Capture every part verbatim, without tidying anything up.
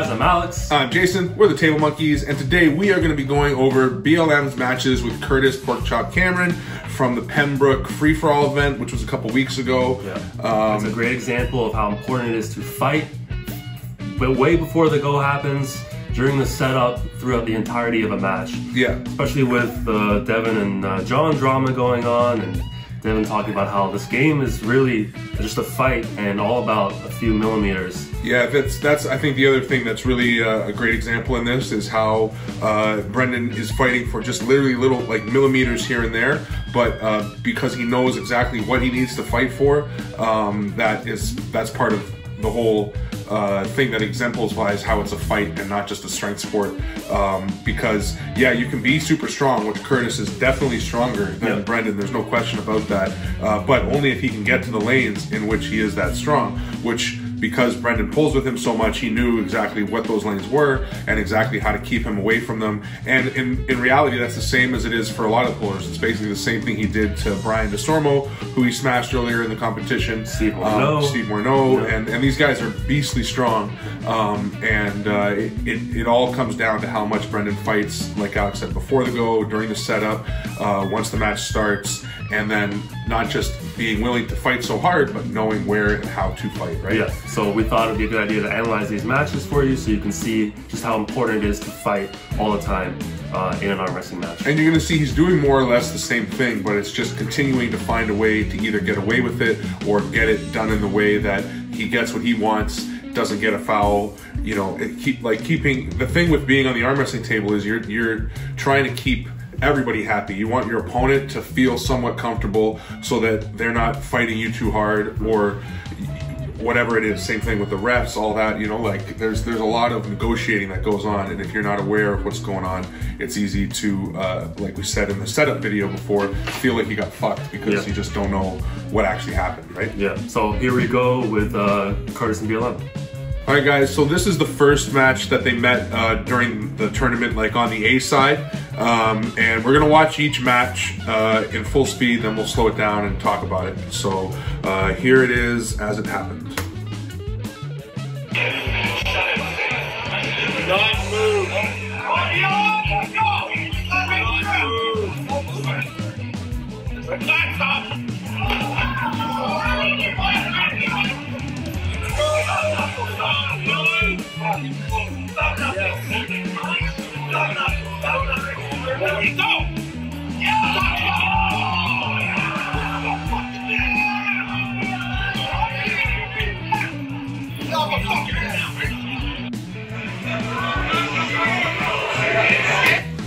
guys, I'm Alex. I'm Jason, we're the Table Monkeys, and today we are going to be going over B L M's matches with Curtis Porkchop Cameron from the Pembroke free-for-all event, which was a couple weeks ago. Yeah. Um, it's a great example of how important it is to fight, but way before the go happens, during the setup, throughout the entirety of a match. Yeah. Especially with the Devin and uh, John drama going on, and Devin talking about how this game is really just a fight and all about a few millimeters. Yeah, that's that's I think the other thing that's really uh, a great example in this is how uh, Brendan is fighting for just literally little like millimeters here and there, but uh, because he knows exactly what he needs to fight for, um, that is that's part of the whole uh, thing that exemplifies how it's a fight and not just a strength sport. Um, because yeah, you can be super strong, which Curtis is definitely stronger than yep. Brendan, there's no question about that, uh, but only if he can get to the lanes in which he is that strong, which because Brendan pulls with him so much, he knew exactly what those lanes were and exactly how to keep him away from them. And in, in reality, that's the same as it is for a lot of pullers. It's basically the same thing he did to Brian DeSormeaux, who he smashed earlier in the competition. Steve Morneau. Um, Steve Morneau. No. And, and these guys are beastly strong. Um, and uh, it, it, it all comes down to how much Brendan fights, like Alex said, before the go, during the setup, uh, once the match starts, and then not just being willing to fight so hard, but knowing where and how to fight, right? Yeah. So we thought it'd be a good idea to analyze these matches for you so you can see just how important it is to fight all the time uh, in an arm wrestling match. And you're gonna see he's doing more or less the same thing, but it's just continuing to find a way to either get away with it or get it done in the way that he gets what he wants, doesn't get a foul. You know, it keep like keeping, the thing with being on the arm wrestling table is you're you're trying to keep everybody happy. You want your opponent to feel somewhat comfortable so that they're not fighting you too hard or whatever it is. Same thing with the refs, all that, you know, like there's there's a lot of negotiating that goes on, and if you're not aware of what's going on, it's easy to, uh, like we said in the setup video before, feel like you got fucked because yeah. you just don't know what actually happened, right? Yeah, so here we go with uh, Curtis and B L M. All right, guys, so this is the first match that they met uh, during the tournament, like on the A side. Um, and we're going to watch each match uh, in full speed, then we'll slow it down and talk about it. So uh, here it is as it happened. Don't move. Don't move. Don't move.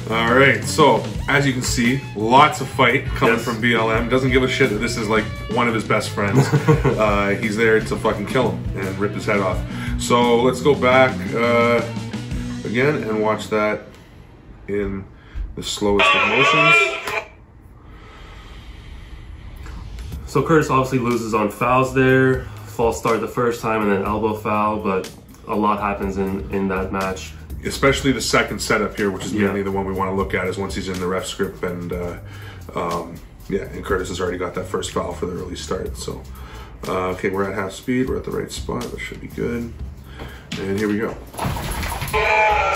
All right, so as you can see, lots of fight coming yes. from B L M. Doesn't give a shit that this is like one of his best friends. uh, he's there to fucking kill him and rip his head off. So let's go back uh, again and watch that in the slowest of motions. So Curtis obviously loses on fouls there. False start the first time and then elbow foul, but a lot happens in, in that match. Especially the second setup here, which is mainly yeah. the one we want to look at, is once he's in the ref script, and uh, um, yeah, and Curtis has already got that first foul for the early start. So uh, okay, we're at half speed, we're at the right spot, that should be good. And here we go.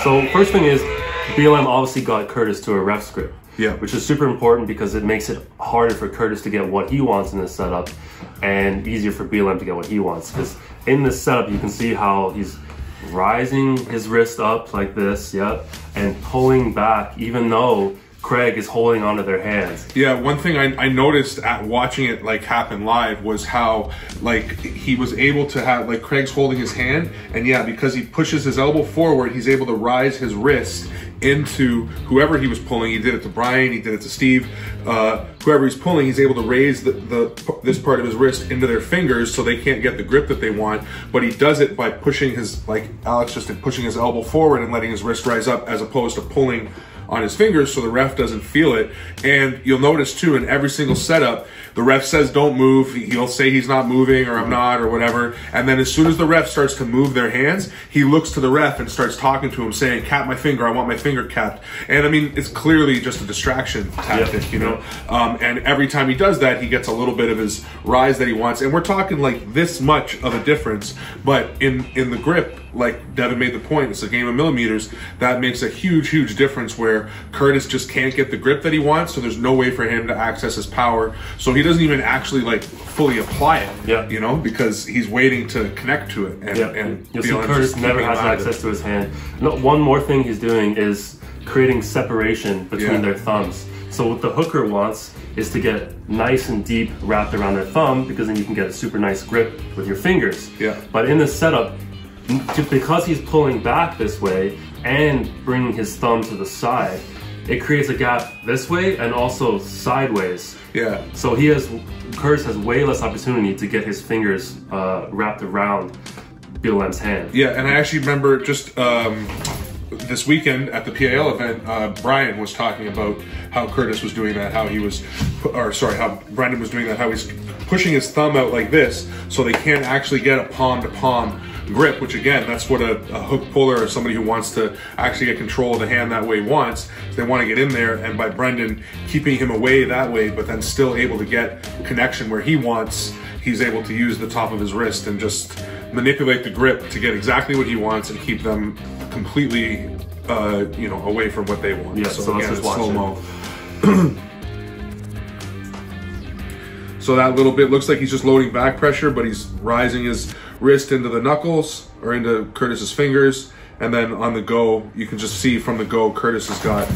So first thing is, B L M obviously got Curtis to a ref script, yeah, which is super important because it makes it harder for Curtis to get what he wants in this setup, and easier for B L M to get what he wants, because in this setup you can see how he's rising his wrist up like this, yep, and pulling back even though Craig is holding onto their hands. Yeah, one thing I, I noticed at watching it like happen live was how like he was able to have, like Craig's holding his hand, and yeah, because he pushes his elbow forward, he's able to rise his wrist into whoever he was pulling. He did it to Brian, he did it to Steve. Uh, whoever he's pulling, he's able to raise the, the this part of his wrist into their fingers so they can't get the grip that they want, but he does it by pushing his, like Alex just did, pushing his elbow forward and letting his wrist rise up as opposed to pulling on his fingers so the ref doesn't feel it. And you'll notice too, in every single setup, the ref says don't move, he'll say he's not moving or I'm not or whatever, and then as soon as the ref starts to move their hands, he looks to the ref and starts talking to him saying, cap my finger, I want my finger capped. And I mean, it's clearly just a distraction tactic, yep. you know? Um, and every time he does that, he gets a little bit of his rise that he wants, and we're talking like this much of a difference, but in, in the grip, like Devin made the point, it's a game of millimeters. That makes a huge, huge difference where Curtis just can't get the grip that he wants, so there's no way for him to access his power. So he doesn't even actually like fully apply it, yeah. you know, because he's waiting to connect to it. And, yeah. and you'll see Curtis never has access to his hand. No, one more thing he's doing is creating separation between yeah. their thumbs. So what the hooker wants is to get nice and deep wrapped around their thumb, because then you can get a super nice grip with your fingers. Yeah. But in this setup, because he's pulling back this way and bringing his thumb to the side, it creates a gap this way and also sideways. Yeah. So he has, Curtis has way less opportunity to get his fingers uh, wrapped around B L M's hand. Yeah, and I actually remember just um, this weekend at the P A L event, uh, Brian was talking about how Curtis was doing that, how he was, or sorry, how Brendan was doing that, how he's pushing his thumb out like this, so they can't actually get a palm to palm grip, which again, that's what a, a hook puller or somebody who wants to actually get control of the hand that way wants. They want to get in there, and by Brendan keeping him away that way, but then still able to get connection where he wants, he's able to use the top of his wrist and just manipulate the grip to get exactly what he wants and keep them completely, uh, you know, away from what they want. Yeah, so, so again, let's just slow-mo. So that little bit looks like he's just loading back pressure, but he's rising his wrist into the knuckles or into Curtis's fingers. And then on the go, you can just see from the go, Curtis has got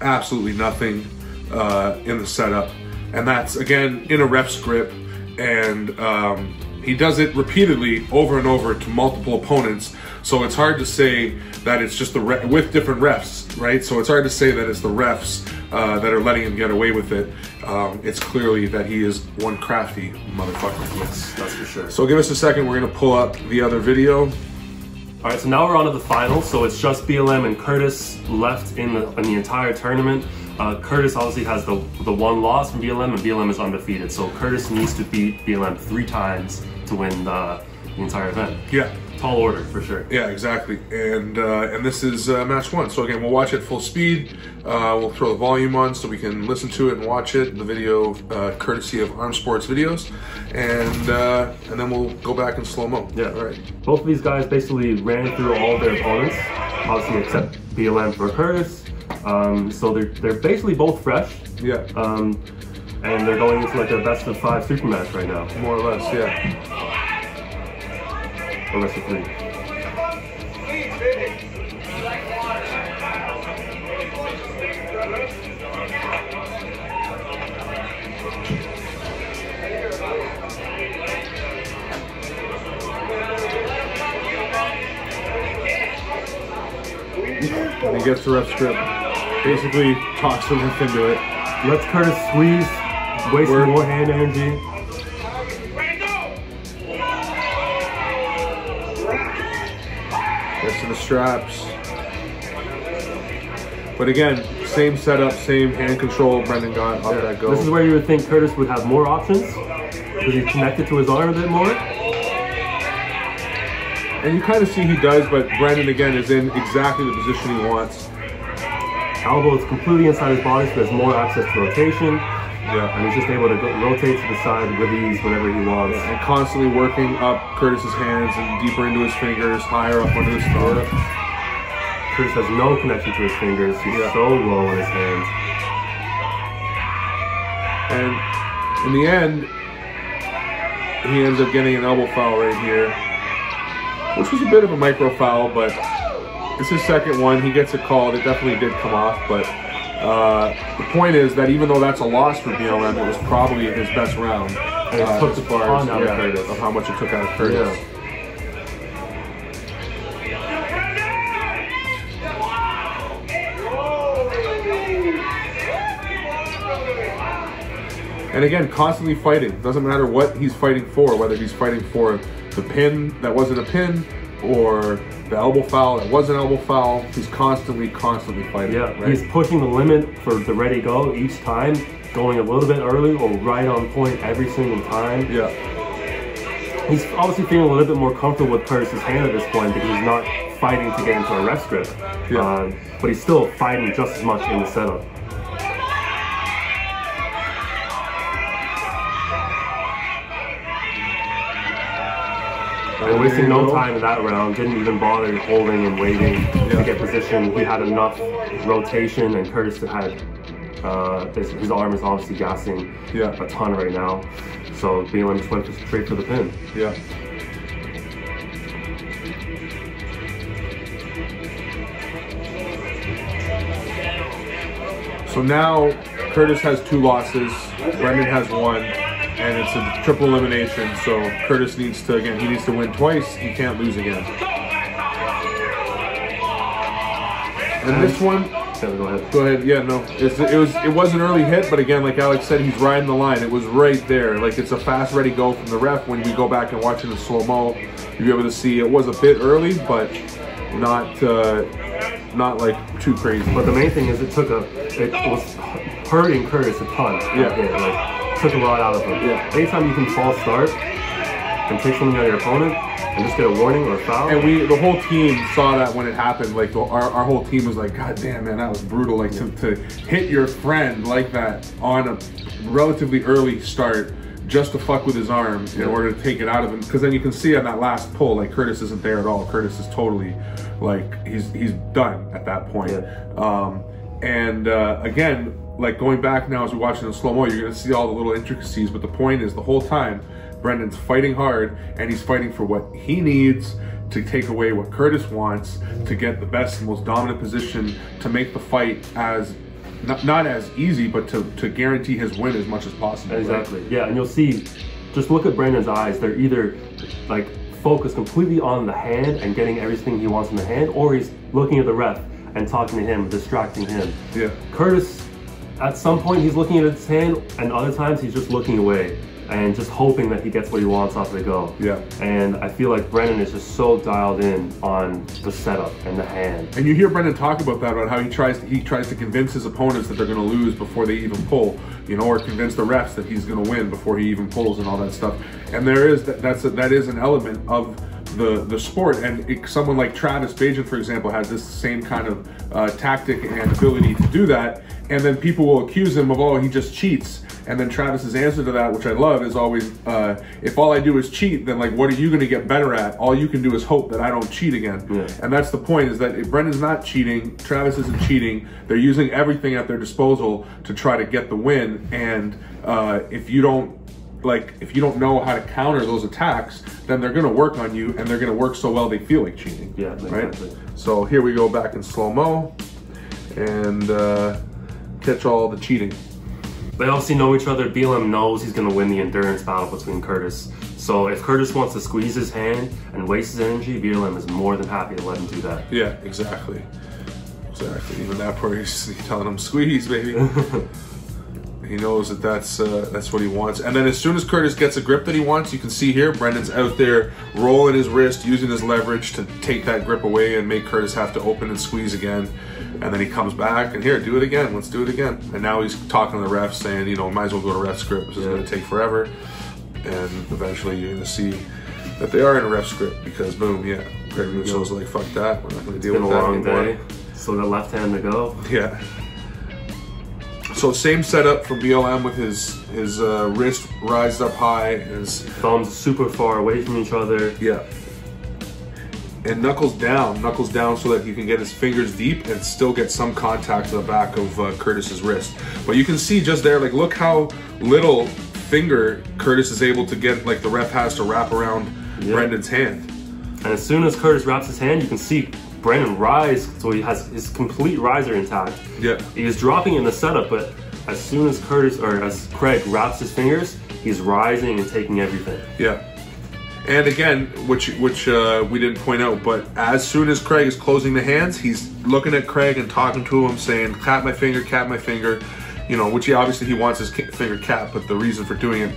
absolutely nothing uh, in the setup. And that's, again, in a ref's grip. And um, he does it repeatedly over and over to multiple opponents. So it's hard to say that it's just the ref with different refs, right? So it's hard to say that it's the refs uh, that are letting him get away with it. Um, it's clearly that he is one crafty motherfucker. Yes, that's for sure. So give us a second. We're going to pull up the other video. All right, so now we're on to the final. So it's just B L M and Curtis left in the, in the entire tournament. Uh, Curtis obviously has the, the one loss from B L M, and B L M is undefeated. So Curtis needs to beat B L M three times to win the, the entire event. Yeah. Tall order, for sure. Yeah, exactly. And uh, and this is uh, match one. So again, we'll watch it full speed. Uh, we'll throw the volume on so we can listen to it and watch it. The video uh, courtesy of Arm Sports Videos. And uh, and then we'll go back in slow-mo. Yeah. All right. Both of these guys basically ran through all their opponents, obviously except B L M for Curtis. Um, so they're, they're basically both fresh. Yeah. Um, and they're going into like a best of five super match right now. More or less, yeah. Or best of three. And he gets the ref script. Basically talks him into it. Let's Curtis squeeze, waste Word. more hand energy. Straps, but again, same setup, same hand control. Brendan got up yeah. that go. This is where you would think Curtis would have more options because he's connected to his arm a bit more. And you kind of see he does, but Brendan again is in exactly the position he wants. Elbow is completely inside his body, so there's more access to rotation. Yeah, and he's just able to go, rotate to the side with ease whenever he wants. Yeah. And constantly working up Curtis's hands and deeper into his fingers, higher up under his throat. Curtis has no connection to his fingers. He's yeah. so low on his hands. And in the end, he ends up getting an elbow foul right here, which was a bit of a micro foul, but it's his second one. He gets it called. It definitely did come off, but... Uh, the point is that even though that's a loss for B L M, it was probably his best round. And it uh, took the far as, yeah, Curtis, of how much it took out of Curtis. Yeah. And again, constantly fighting. Doesn't matter what he's fighting for, whether he's fighting for the pin that wasn't a pin, or the elbow foul, it was an elbow foul. He's constantly, constantly fighting. Yeah, right? He's pushing the limit for the ready go each time, going a little bit early or right on point every single time. Yeah. He's obviously feeling a little bit more comfortable with Curtis's hand at this point because he's not fighting to get into a ref strip. Yeah. Um, but he's still fighting just as much in the setup. And wasting no time in that round, didn't even bother holding and waiting yeah. to get position. We had enough rotation, and Curtis had, uh, his, his arm is obviously gassing yeah. a ton right now. So B L M just went straight for the pin. Yeah. So now Curtis has two losses, Brendan has one, and it's a triple elimination. So Curtis needs to, again, he needs to win twice. He can't lose again. And this one, Seven, go ahead. Go ahead. Yeah, no, it's, it was it was an early hit, but again, like Alex said, he's riding the line. It was right there. Like, it's a fast, ready go from the ref. When we go back and watch it in slow mo, you'll be able to see it was a bit early, but not. Uh, Not like too crazy. But the main thing is it took a, it was hurting Curtis a ton. Yeah. Here. Like, took a lot out of him. Yeah. Anytime you can false start and take something out of your opponent and just get a warning or a foul. And we, the whole team saw that when it happened. Like, the, our, our whole team was like, God damn, man, that was brutal. Like, yeah. to, to hit your friend like that on a relatively early start just to fuck with his arm yeah. in order to take it out of him. Because then you can see on that last pull, like, Curtis isn't there at all. Curtis is totally, like, he's he's done at that point. Yeah. Um, and uh, again, like, going back now as we're watching in slow-mo, you're gonna see all the little intricacies, but the point is the whole time, Brendan's fighting hard, and he's fighting for what he needs to take away what Curtis wants, to get the best and most dominant position, to make the fight as, not, not as easy, but to, to guarantee his win as much as possible. Exactly, right? Yeah, and you'll see, just look at Brendan's eyes, they're either, like, focused completely on the hand and getting everything he wants in the hand, or he's looking at the ref and talking to him, distracting him. Yeah. Curtis, at some point, he's looking at his hand, and other times he's just looking away and just hoping that he gets what he wants off the go. Yeah. And I feel like Brendan is just so dialed in on the setup and the hand. And you hear Brendan talk about that, about how he tries to, he tries to convince his opponents that they're going to lose before they even pull, you know, or convince the refs that he's going to win before he even pulls and all that stuff. And there is that, that's a, that is an element of the the sport, and it, someone like Travis Bajan, for example, has this same kind of uh, tactic and ability to do that. And then people will accuse him of, oh, he just cheats. And then Travis's answer to that, which I love, is always, uh, if all I do is cheat, then, like, what are you going to get better at? All you can do is hope that I don't cheat again. Yeah. And that's the point, is that if Brendan's not cheating, Travis isn't cheating, they're using everything at their disposal to try to get the win. And uh, if you don't, like, if you don't know how to counter those attacks, then they're going to work on you, and they're going to work so well they feel like cheating. Yeah, right? Exactly. So here we go back in slow-mo and uh, catch all the cheating. They obviously know each other. B L M knows he's going to win the endurance battle between Curtis. So if Curtis wants to squeeze his hand and waste his energy, B L M is more than happy to let him do that. Yeah, exactly. Exactly. Even that part, he's telling him, squeeze, baby. He knows that that's, uh, that's what he wants. And then as soon as Curtis gets a grip that he wants, you can see here, Brendan's out there rolling his wrist, using his leverage to take that grip away and make Curtis have to open and squeeze again. And then he comes back and, here, do it again. Let's do it again. And now he's talking to the refs, saying, you know, might as well go to ref's grip. This is yeah. going to take forever. And eventually you're going to see that they are in a ref's grip because, boom, yeah, Greg Russo's like, fuck that. We're not going to deal with a long day. So the left hand to go. Yeah. So same setup for B L M with his his uh, wrist raised up high, his thumbs super far away from each other. Yeah. And knuckles down, knuckles down so that you can get his fingers deep and still get some contact to the back of uh, Curtis's wrist. But you can see just there, like, look how little finger Curtis is able to get, like, the ref has to wrap around yeah. Brendan's hand. And as soon as Curtis wraps his hand, you can see Brendan rise, so he has his complete riser intact. Yeah. He is dropping in the setup, but as soon as Curtis, or as Craig wraps his fingers, he's rising and taking everything. Yeah. And again, which which uh, we didn't point out, but as soon as Craig is closing the hands, he's looking at Craig and talking to him, saying, cap my finger, cap my finger, you know, which he obviously he wants his finger capped, but the reason for doing it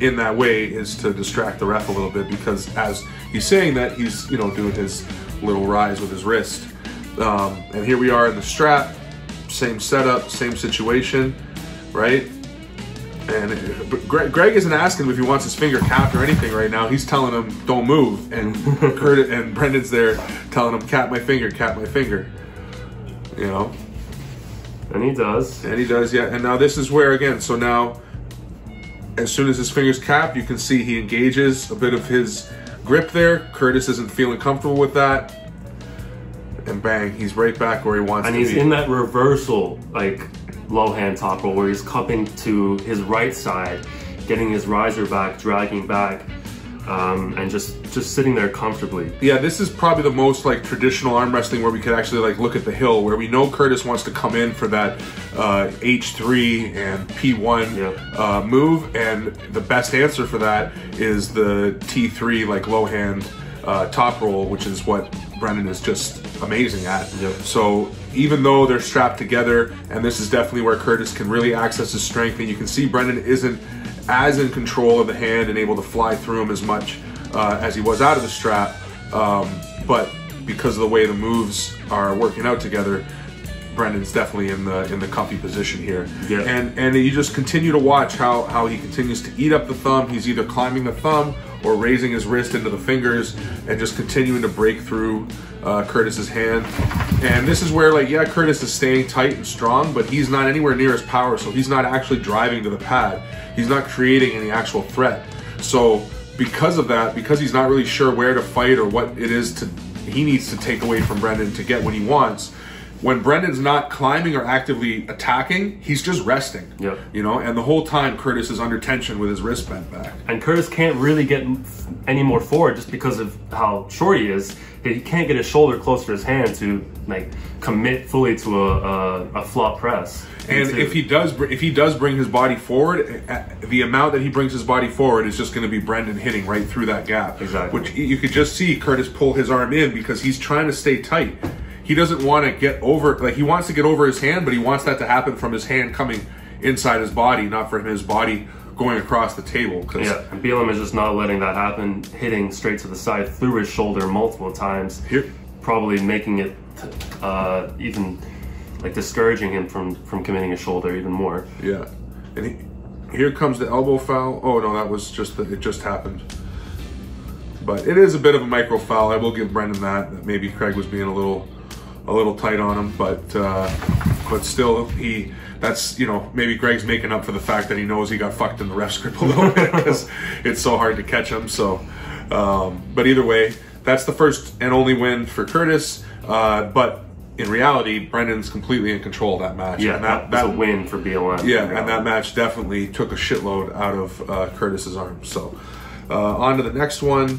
in that way is to distract the ref a little bit, because as he's saying that, he's, you know, doing his little rise with his wrist. Um, and here we are in the strap, same setup, same situation, right? And it, but Greg, Greg isn't asking him if he wants his finger capped or anything right now. He's telling him, don't move. And Curtis and Brendan's there telling him, cap my finger, cap my finger. You know? And he does. And he does, yeah. And now this is where, again, so now as soon as his finger's capped, you can see he engages a bit of his grip there. Curtis isn't feeling comfortable with that. And bang, he's right back where he wants to be. And he's in that reversal, like, low hand tackle where he's cupping to his right side, getting his riser back, dragging back, um, and just, just sitting there comfortably. Yeah, this is probably the most, like, traditional arm wrestling where we could actually, like, look at the hill, where we know Curtis wants to come in for that uh, H three and P one yeah. uh, move, and the best answer for that is the T three, like, low hand uh, top roll, which is what Brendan is just amazing at. Yep. So even though they're strapped together, and this is definitely where Curtis can really access his strength, and you can see Brendan isn't as in control of the hand and able to fly through him as much uh, as he was out of the strap, um, but because of the way the moves are working out together, Brendan's definitely in the in the comfy position here. Yep. And and you just continue to watch how, how he continues to eat up the thumb. He's either climbing the thumb or raising his wrist into the fingers and just continuing to break through uh, Curtis's hand. And this is where, like, yeah, Curtis is staying tight and strong, but he's not anywhere near his power, so he's not actually driving to the pad. He's not creating any actual threat. So because of that, because he's not really sure where to fight or what it is to he needs to take away from Brendan to get what he wants, when Brendan's not climbing or actively attacking, he's just resting. Yep. You know, and the whole time Curtis is under tension with his wrist bent back. And Curtis can't really get any more forward just because of how short he is. He can't get his shoulder close to his hand to, like, commit fully to a, a, a flop press. And into... if he does, if he does bring his body forward, the amount that he brings his body forward is just going to be Brendan hitting right through that gap. Exactly. Which you could just see Curtis pull his arm in because he's trying to stay tight. He doesn't want to get over, like, he wants to get over his hand, but he wants that to happen from his hand coming inside his body, not from his body going across the table. Cause yeah, and B L M is just not letting that happen, hitting straight to the side through his shoulder multiple times, here. probably making it uh, even, like, discouraging him from, from committing his shoulder even more. Yeah, and he, here comes the elbow foul. Oh, no, that was just, the, it just happened. But it is a bit of a micro foul. I will give Brendan that, that maybe Craig was being a little... a little tight on him, but uh, but still, he that's you know maybe Greg's making up for the fact that he knows he got fucked in the ref script a little bit because it's so hard to catch him. So, um, but either way, that's the first and only win for Curtis. Uh, but in reality, Brendan's completely in control of that match. Yeah, and that, that was that, a win for B L M. Yeah, and that match definitely took a shitload out of uh, Curtis's arm. So, uh, on to the next one.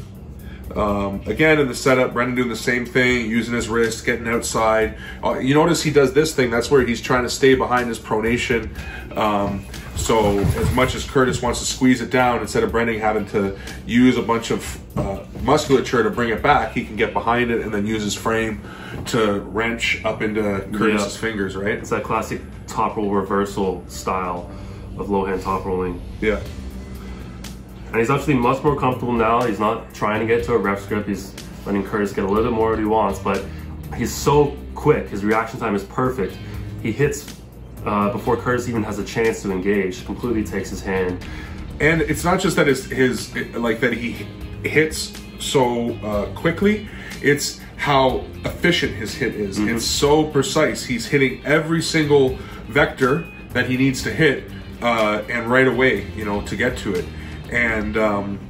Um, again, in the setup, Brendan doing the same thing, using his wrist, getting outside. Uh, you notice he does this thing. That's where he's trying to stay behind his pronation. Um, so as much as Curtis wants to squeeze it down, instead of Brendan having to use a bunch of uh, musculature to bring it back, he can get behind it and then use his frame to wrench up into Curtis's yeah. fingers, right? It's that classic top roll reversal style of low hand top rolling. Yeah. And he's actually much more comfortable now. He's not trying to get to a ref script. He's letting Curtis get a little bit more what he wants, but he's so quick. His reaction time is perfect. He hits uh, before Curtis even has a chance to engage, completely takes his hand. And it's not just that it's his, like, that he hits so uh, quickly, it's how efficient his hit is. Mm-hmm. It's so precise. He's hitting every single vector that he needs to hit uh, and right away, you know, to get to it. And um,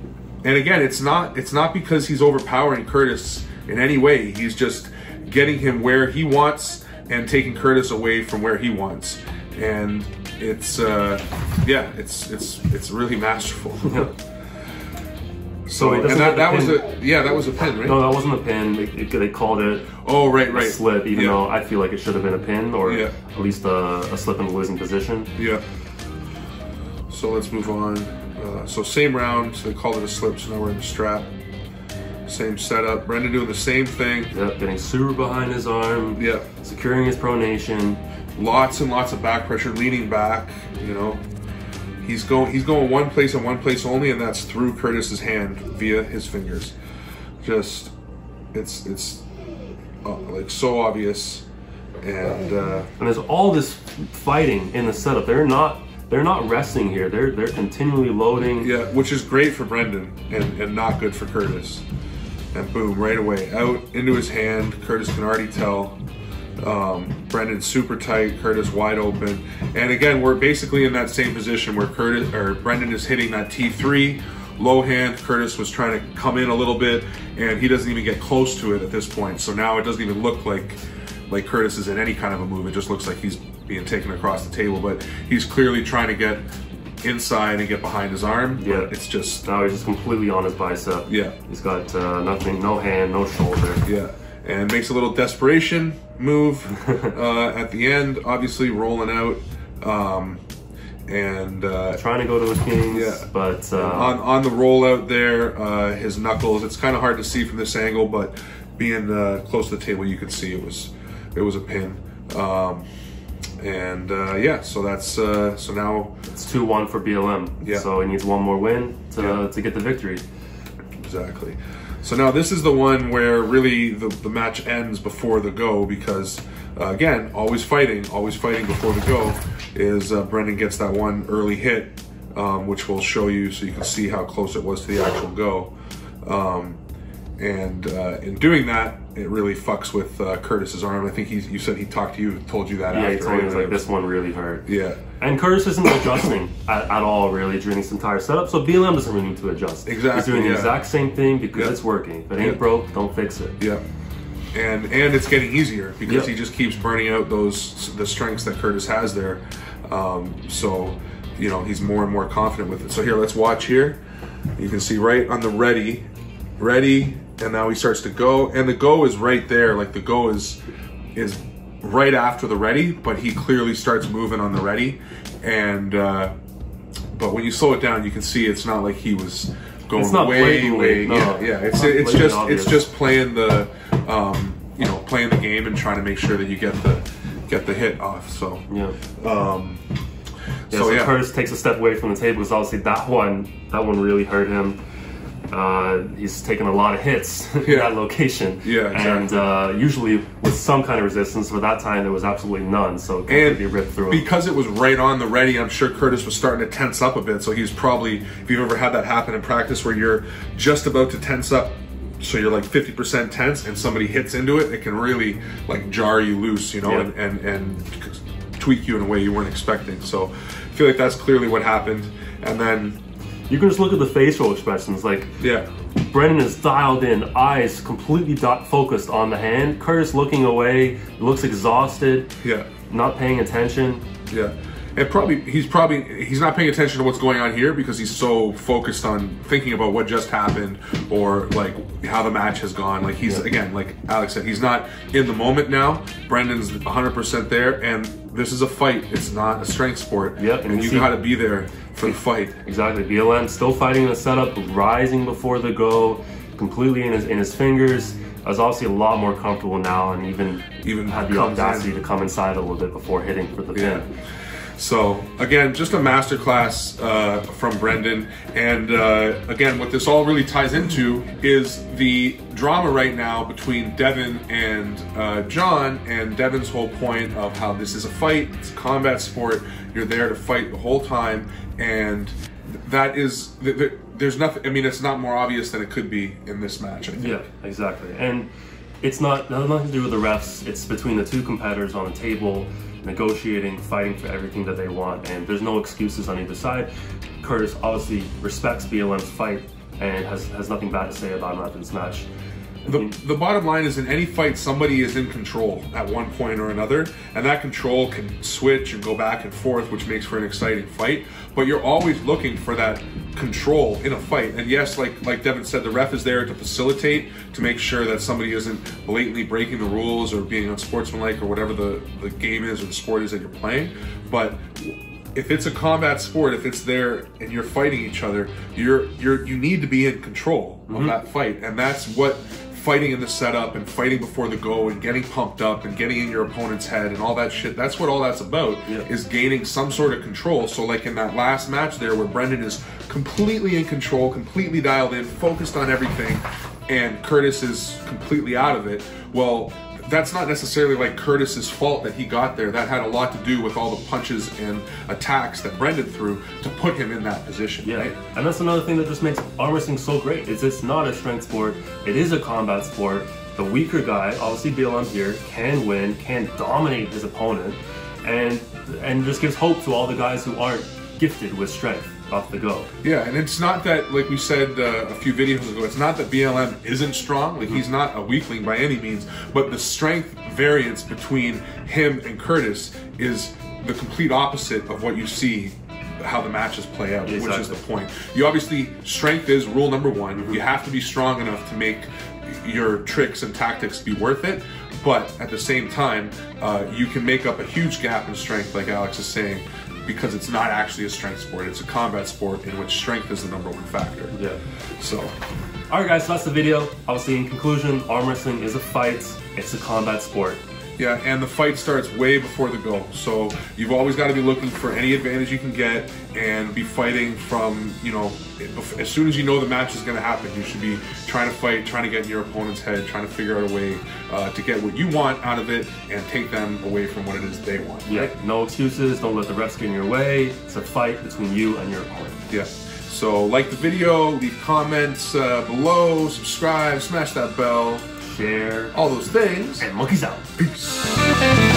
and again, it's not it's not because he's overpowering Curtis in any way. He's just getting him where he wants and taking Curtis away from where he wants. And it's uh, yeah, it's it's it's really masterful. Yeah. So oh, and that, that was a yeah, that was a pin, right? No, that wasn't a pin. It, it, they called it. Oh right, right. A slip, even yeah. though I feel like it should have been a pin or yeah. at least a, a slip in the losing position. Yeah. So let's move on. Uh, so same round, so they called it a slip, so now we're in the strap. Same setup, Brendan doing the same thing. Yep, getting super behind his arm. Yeah. Securing his pronation. Lots and lots of back pressure, leaning back, you know. He's going he's going one place and one place only, and that's through Curtis's hand via his fingers. Just, it's, it's uh, like so obvious. And, uh, and there's all this fighting in the setup. They're not... They're not resting here. They're they're continually loading. Yeah, which is great for Brendan and, and not good for Curtis. And boom, right away. Out into his hand. Curtis can already tell. Um, Brendan's super tight. Curtis wide open. And again, we're basically in that same position where Curtis or Brendan is hitting that T three low hand. Curtis was trying to come in a little bit, and he doesn't even get close to it at this point. So now it doesn't even look like like Curtis is in any kind of a move. It just looks like he's being taken across the table, but he's clearly trying to get inside and get behind his arm. Yeah, it's just now he's just completely on his bicep. Yeah, he's got uh, nothing, no hand, no shoulder. Yeah, and makes a little desperation move uh, at the end, obviously rolling out. Um, and uh trying to go to the kings, yeah. but uh on on the rollout there, uh his knuckles, it's kind of hard to see from this angle, but being uh close to the table you can see it was it was a pin. Um and uh yeah, so that's uh so now it's two one for B L M. Yeah, so he needs one more win to yeah. to get the victory. Exactly. So now this is the one where really the, the match ends before the go, because uh, again, always fighting, always fighting before the go, is uh, Brendan gets that one early hit, um, which we'll show you so you can see how close it was to the actual go. Um, and uh, in doing that, it really fucks with uh, Curtis's arm. I think he's, you said he talked to you, told you that yeah, after. Yeah, he told me, right? Like, this one really hurt. Yeah. And Curtis isn't adjusting at, at all, really, during this entire setup. So B L M doesn't really need to adjust. Exactly. He's doing yeah. the exact same thing because yep. it's working. If it ain't yep. broke, don't fix it. Yeah. And and it's getting easier because yep. he just keeps burning out those the strengths that Curtis has there. Um, so, you know, he's more and more confident with it. So here, let's watch here. You can see right on the ready, ready, and now he starts to go. And the go is right there. Like the go is is. right after the ready, but he clearly starts moving on the ready, and uh, but when you slow it down, you can see it's not like he was going it's not way, way. No. Yeah, yeah, it's it's, it's just obvious. It's just playing the um, you know playing the game and trying to make sure that you get the get the hit off. So yeah, um, yeah so, so yeah. Curtis takes a step away from the table because obviously that one that one really hurt him. Uh, he's taken a lot of hits yeah. in that location. Yeah, exactly. And uh, usually with some kind of resistance, but that time there was absolutely none, so it could be ripped through. Because it was right on the ready, I'm sure Curtis was starting to tense up a bit, so he's probably, if you've ever had that happen in practice where you're just about to tense up, so you're like fifty percent tense and somebody hits into it, it can really like jar you loose, you know, yeah. and, and, and tweak you in a way you weren't expecting. So I feel like that's clearly what happened. And then you can just look at the facial expressions. Like, yeah, Brendan is dialed in, eyes completely dot focused on the hand. Curtis looking away, looks exhausted. Yeah, not paying attention. Yeah, and probably he's probably he's not paying attention to what's going on here because he's so focused on thinking about what just happened or like how the match has gone. Like he's yeah. again, like Alex said, he's not in the moment now. Brendan's one hundred percent there, and this is a fight. It's not a strength sport. Yep, and, and you, you got to be there for the fight. Exactly. B L M still fighting the setup, rising before the go, completely in his in his fingers. I was obviously a lot more comfortable now, and even even had the audacity in. to come inside a little bit before hitting for the yeah. pin. So again, just a masterclass uh, from Brendan. And uh, again, what this all really ties into is the drama right now between Devin and uh, John, and Devin's whole point of how this is a fight, it's a combat sport, you're there to fight the whole time, and that is, there's nothing, I mean, it's not more obvious than it could be in this match, I think. Yeah, exactly. And it's not, that has nothing to do with the refs, it's between the two competitors on the table, negotiating, fighting for everything that they want, and there's no excuses on either side. Curtis obviously respects B L M's fight and has, has nothing bad to say about him after this match. The, I mean, the bottom line is in any fight, somebody is in control at one point or another, and that control can switch and go back and forth, which makes for an exciting fight, but you're always looking for that control in a fight. And yes, like like Devin said, the ref is there to facilitate, to make sure that somebody isn't blatantly breaking the rules or being unsportsmanlike or whatever the, the game is or the sport is that you're playing. But if it's a combat sport, if it's there and you're fighting each other, you're you're you need to be in control mm-hmm. of that fight. And that's what fighting in the setup and fighting before the go and getting pumped up and getting in your opponent's head and all that shit, that's what all that's about, yeah. is gaining some sort of control. So like in that last match there where Brendan is completely in control, completely dialed in, focused on everything, and Curtis is completely out of it, well, that's not necessarily like Curtis's fault that he got there. That had a lot to do with all the punches and attacks that Brendan threw to put him in that position. Yeah, right? And that's another thing that just makes arm wrestling so great. Is it's not a strength sport. It is a combat sport. The weaker guy, obviously B L M here, can win, can dominate his opponent, and and just gives hope to all the guys who aren't gifted with strength. off the go. Yeah, and it's not that, like we said uh, a few videos ago, it's not that B L M isn't strong. Like, mm-hmm. he's not a weakling by any means, but the strength variance between him and Curtis is the complete opposite of what you see how the matches play out, exactly. which is the point. You obviously, strength is rule number one. Mm-hmm. You have to be strong enough to make your tricks and tactics be worth it, but at the same time, uh, you can make up a huge gap in strength, like Alex is saying, because it's not actually a strength sport. It's a combat sport in which strength is the number one factor. Yeah. So. All right, guys, so that's the video. Obviously, in conclusion, arm wrestling is a fight. It's a combat sport. Yeah, and the fight starts way before the goal. So you've always got to be looking for any advantage you can get and be fighting from, you know, as soon as you know the match is going to happen, you should be trying to fight, trying to get in your opponent's head, trying to figure out a way uh, to get what you want out of it and take them away from what it is they want. Yeah, right? No excuses, don't let the refs get in your way. It's a fight between you and your opponent. Yeah. So like the video, leave comments uh, below, subscribe, smash that bell. Share all those things, and monkeys out. Peace.